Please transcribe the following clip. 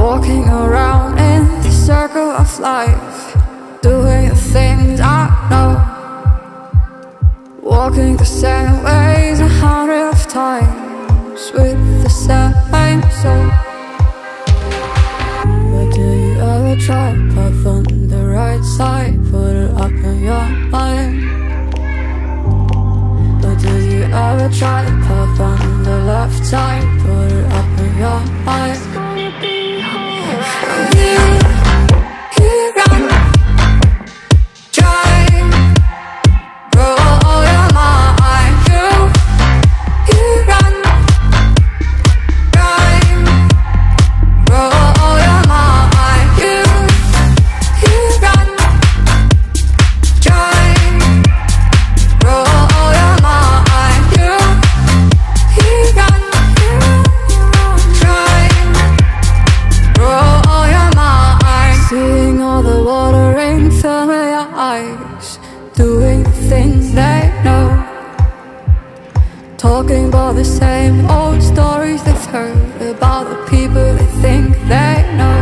walking around in the circle of life, doing the things I know, walking the same ways 100 times with the same soul. But do you ever try path on the right side, put it up in your mind? But do you ever try path on the left side, put it up in your mind? Doing the things they know, talking about the same old stories they've heard about the people they think they know.